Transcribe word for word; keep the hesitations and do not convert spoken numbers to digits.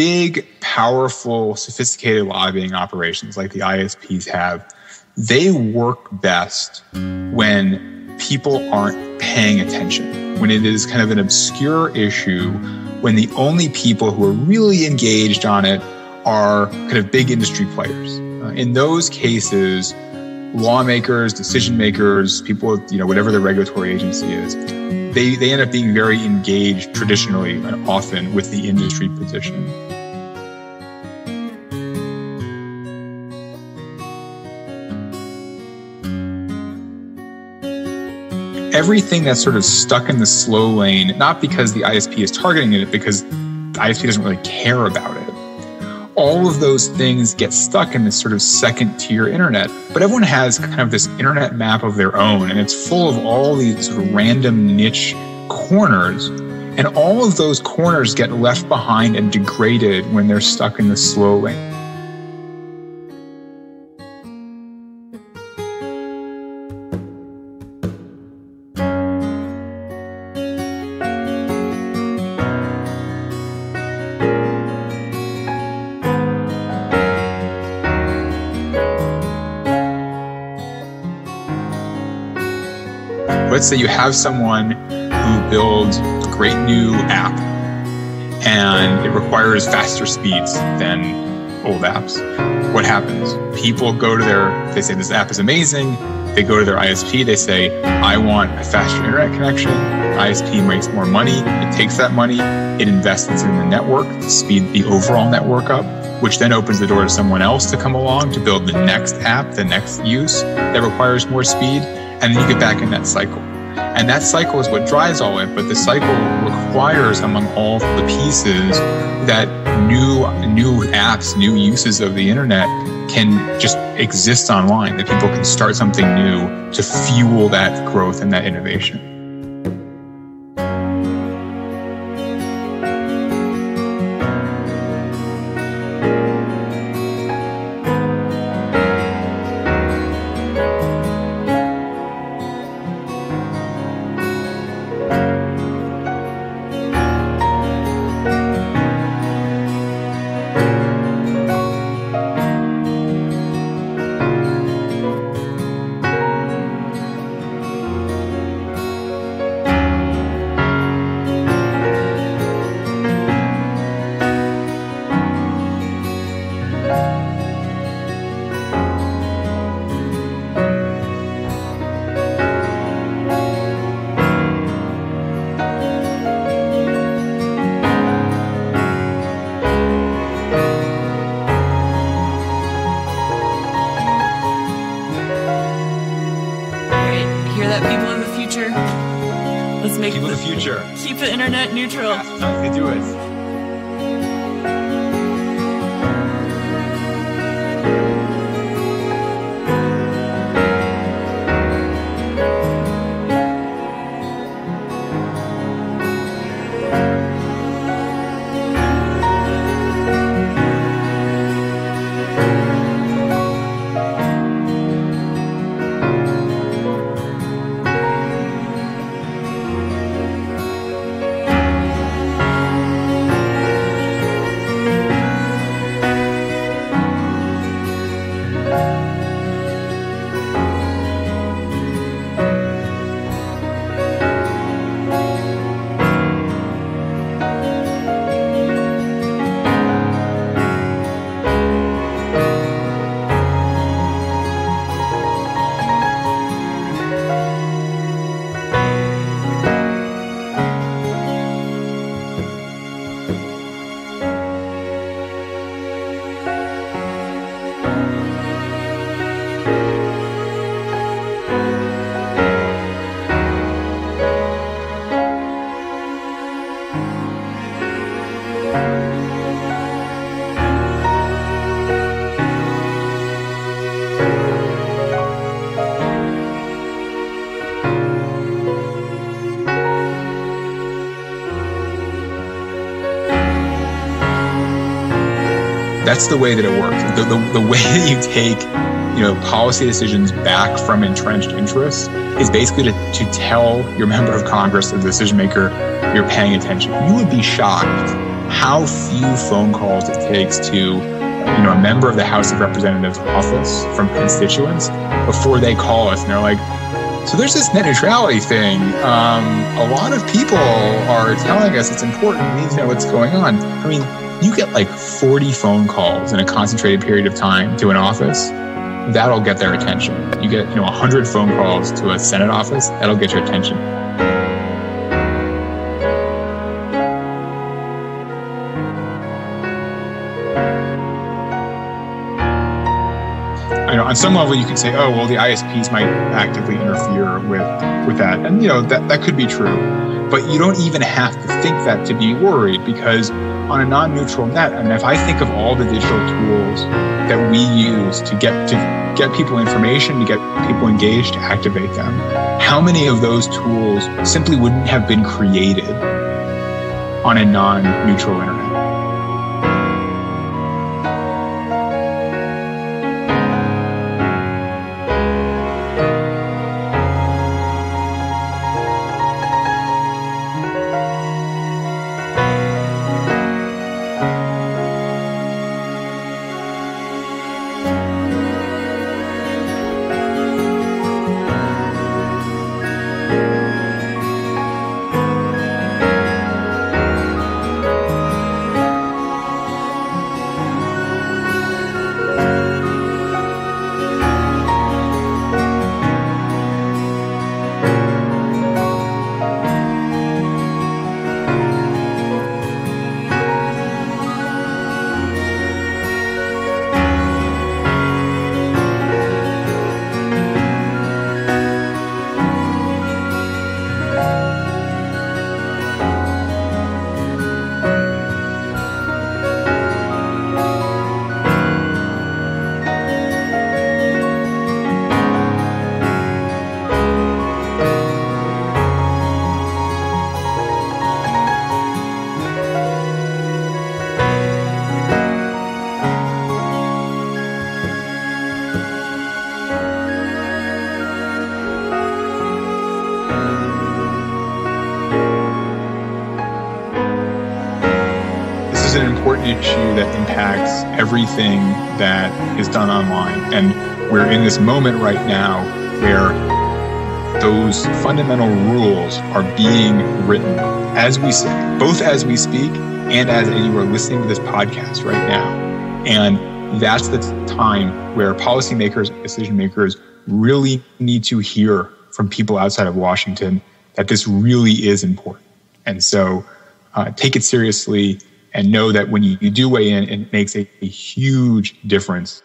big, powerful, sophisticated lobbying operations like the I S Ps have, they work best when people aren't paying attention, when it is kind of an obscure issue, when the only people who are really engaged on it are kind of big industry players. Uh, in those cases, lawmakers, decision makers, people, you know, whatever the regulatory agency is, they, they end up being very engaged traditionally and often with the industry position. Everything that's sort of stuck in the slow lane, not because the I S P is targeting it, because the I S P doesn't really care about it. All of those things get stuck in this sort of second tier internet. But everyone has kind of this internet map of their own, and it's full of all these sort of random niche corners. And all of those corners get left behind and degraded when they're stuck in the slow lane. Let's say you have someone who builds a great new app and it requires faster speeds than old apps. What happens? People go to their, they say, this app is amazing. They go to their I S P, they say, I want a faster internet connection. I S P makes more money. It takes that money, it invests in the network to speed the overall network up, which then opens the door to someone else to come along to build the next app, the next use that requires more speed. And then you get back in that cycle. And that cycle is what drives all it, but the cycle requires among all the pieces that new new apps, new uses of the internet can just exist online, that people can start something new to fuel that growth and that innovation. People in the future, let's make people the, the future. Keep the internet neutral. They do it. That's the way that it works. The, the, the way that you take, you know, policy decisions back from entrenched interests is basically to, to tell your member of Congress or the decision maker you're paying attention. You would be shocked how few phone calls it takes to, you know, a member of the House of Representatives office from constituents before they call us and they're like, so there's this net neutrality thing. Um, a lot of people are telling us it's important. We need to know what's going on. I mean, you get like forty phone calls in a concentrated period of time to an office. That'll get their attention. You get, you know, one hundred phone calls to a Senate office. That'll get your attention. I know on some level you could say, oh, well, the I S Ps might actively interfere with, with that. And, you know, that, that could be true. But you don't even have to think that to be worried, because on a non-neutral net, I mean, if I think of all the digital tools that we use to get to get people information, to get people engaged, to activate them, how many of those tools simply wouldn't have been created on a non-neutral internet? Is an important issue that impacts everything that is done online. And we're in this moment right now where those fundamental rules are being written as we say, both as we speak and as you are listening to this podcast right now. And that's the time where policymakers, decision makers really need to hear from people outside of Washington that this really is important. And so uh, take it seriously. And know that when you, you do weigh in, it makes a, a huge difference.